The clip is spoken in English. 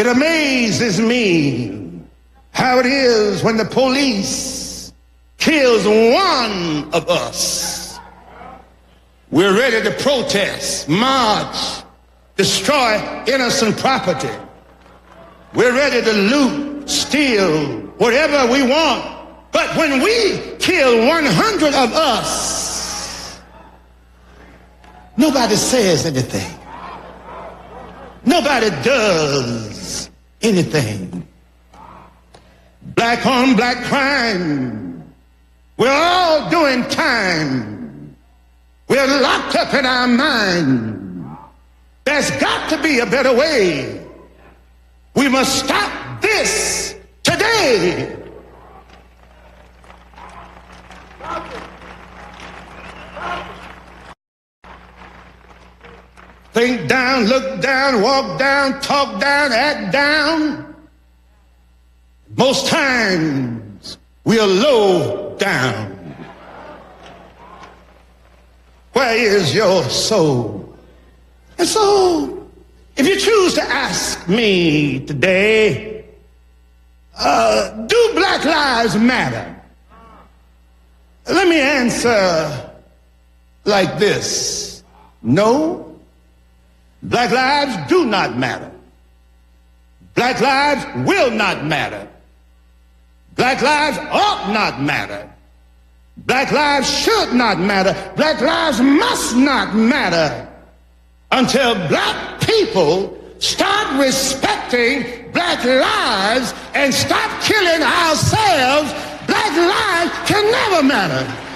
It amazes me how it is when the police kills one of us, we're ready to protest, march, destroy innocent property. We're ready to loot, steal, whatever we want. But when we kill 100 of us, nobody says anything. Nobody does anything. Black on black crime. We're all doing time. We're locked up in our mind. There's got to be a better way. We must stop this today. Think down, look down, walk down, talk down, act down. Most times we are low down. Where is your soul? And so, if you choose to ask me today, do Black Lives Matter? Let me answer like this. No. Black lives do not matter. Black lives will not matter. Black lives ought not matter. Black lives should not matter. Black lives must not matter until black people start respecting black lives and stop killing ourselves. Black lives can never matter.